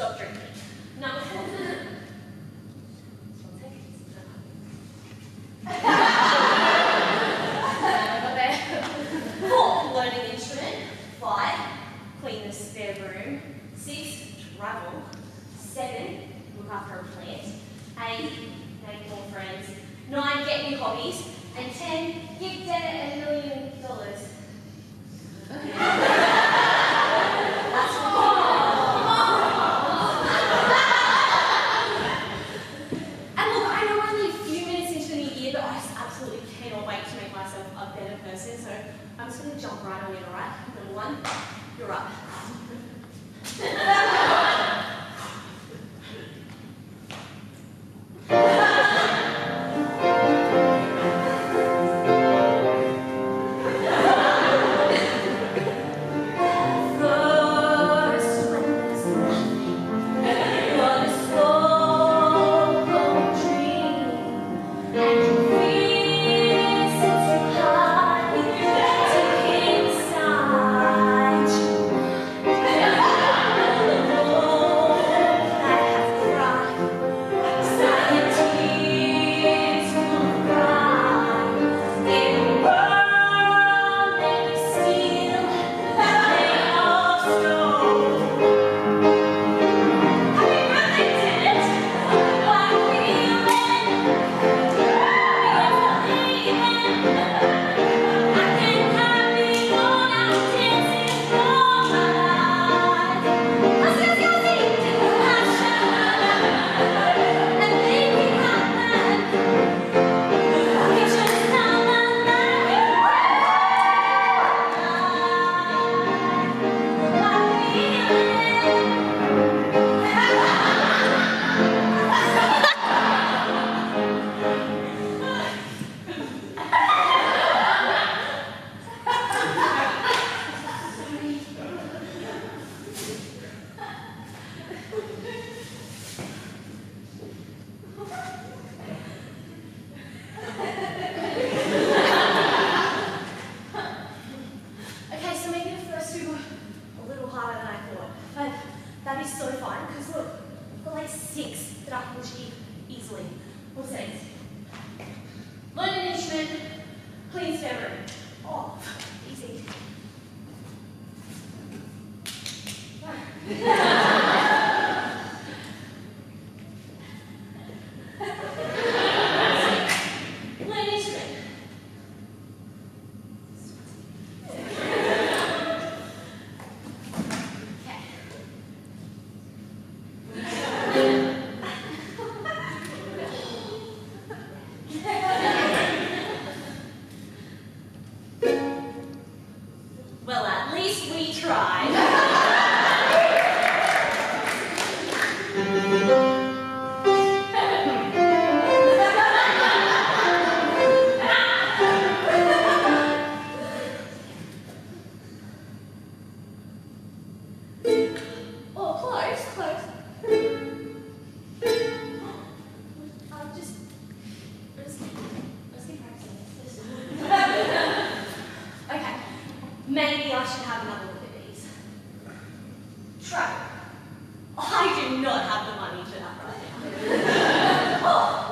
stop drinking. No. Four, learn an instrument. Five, clean the spare room. Six, travel. Seven, look after a plant. Eight, make more friends. Nine, get new hobbies. And 10, give Dad $1 million. That's and look, I know we're only a few minutes into the new year, but I just absolutely cannot wait to make myself a better person. So I'm just going to jump right on in, alright? Number one, you're up. Oh.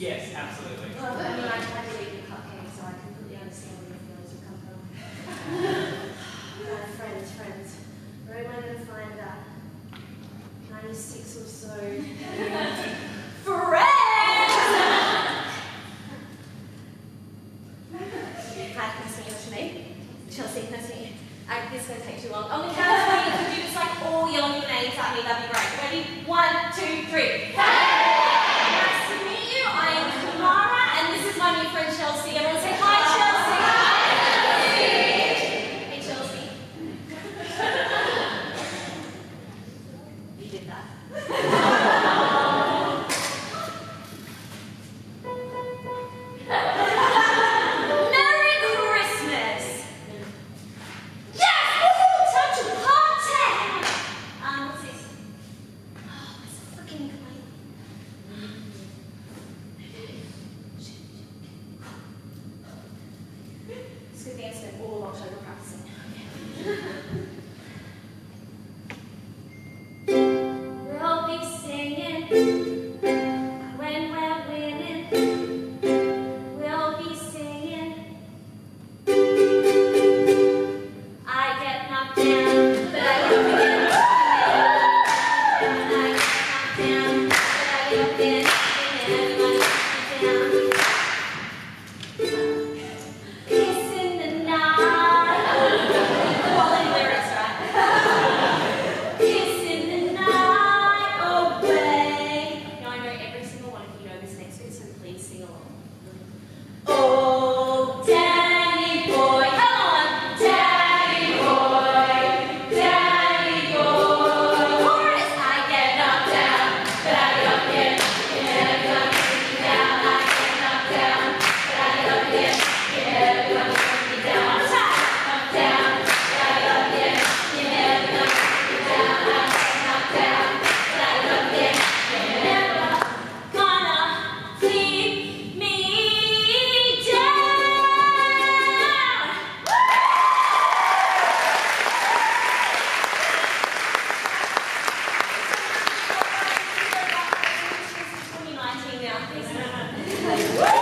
Yes, absolutely. Well, I mean, I tried to eat a cupcake, so I completely understand where your feelings have come from. Friends. Where am I going to find that? 96 or so. Friends! Hi, nice to meet you, Chelsea, nice to meet you. This is going to take too long. On the count of 20, you can do this like all yelling your names at me. That'd be great. Ready? 1, 2, 3. Hey! Nice to meet you. I am Kamara, and this is my new friend Chelsea. Everyone say hi, Chelsea. Hi, Chelsea. Hey, Chelsea. You did that. Please.